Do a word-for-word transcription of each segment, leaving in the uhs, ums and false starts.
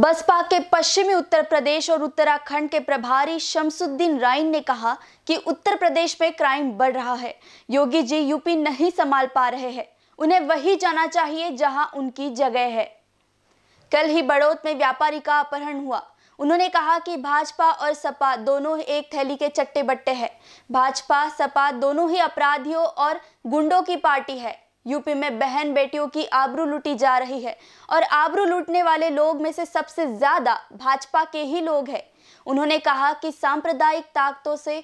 बसपा के पश्चिमी उत्तर प्रदेश और उत्तराखंड के प्रभारी शमसुद्दीन राइन ने कहा कि उत्तर प्रदेश में क्राइम बढ़ रहा है, योगी जी यूपी नहीं संभाल पा रहे हैं, उन्हें वही जाना चाहिए जहां उनकी जगह है। कल ही बड़ौत में व्यापारी का अपहरण हुआ। उन्होंने कहा कि भाजपा और सपा दोनों एक थैली के चट्टे बट्टे हैं। भाजपा सपा दोनों ही अपराधियों और गुंडों की पार्टी है। यूपी में बहन बेटियों की आबरू लूटी जा रही है और आबरू लूटने वाले लोग में से सबसे ज्यादा भाजपा के ही लोग हैं। उन्होंने कहा कि सांप्रदायिक ताकतों से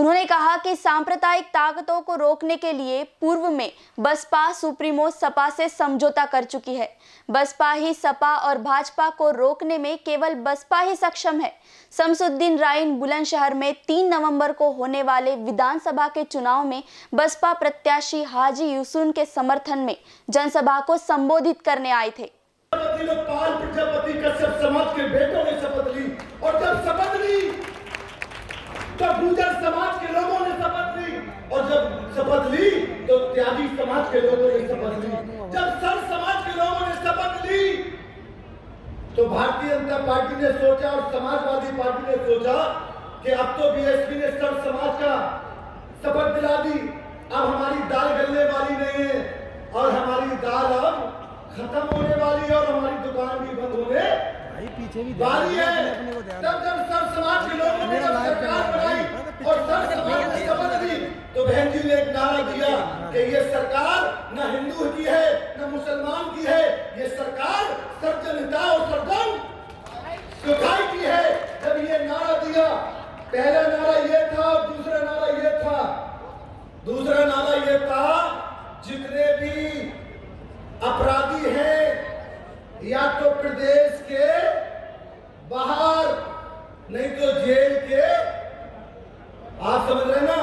उन्होंने कहा कि सांप्रदायिक ताकतों को रोकने के लिए पूर्व में बसपा सुप्रीमो सपा से समझौता कर चुकी है। बसपा ही सपा और भाजपा को रोकने में केवल बसपा ही सक्षम है। शमसुद्दीन राइन बुलंदशहर में तीन नवंबर को होने वाले विधानसभा के चुनाव में बसपा प्रत्याशी हाजी यूसुफ के समर्थन में जनसभा को संबोधित करने आए थे। गुर्जर समाज के लोगों ने शपथ ली और जब शपथ ली तो त्यागी समाज के लोगों ने शपथ ली। जब सर समाज के लोगों ने शपथ ली तो भारतीय जनता पार्टी ने सोचा और समाजवादी पार्टी ने सोचा कि अब तो बीएसपी ने सर समाज का शपथ दिला दी, अब हमारी दाल गलने वाली नहीं है और हमारी दाल अब खत्म होने वाली है और हमारी दुकान भी बंद होने वाली है। तब जब सर समाज के लोगों ने तो बहन जी ने एक नारा दिया कि ये सरकार न हिंदू की है न मुसलमान की है, ये सरकार सर्वजनता और सर्वधर्म की है। जब ये नारा दिया, पहला नारा ये था और दूसरा नारा ये था दूसरा नारा ये था जितने भी अपराधी हैं या तो प्रदेश के बाहर नहीं तो जेल के, आप समझ रहे ना,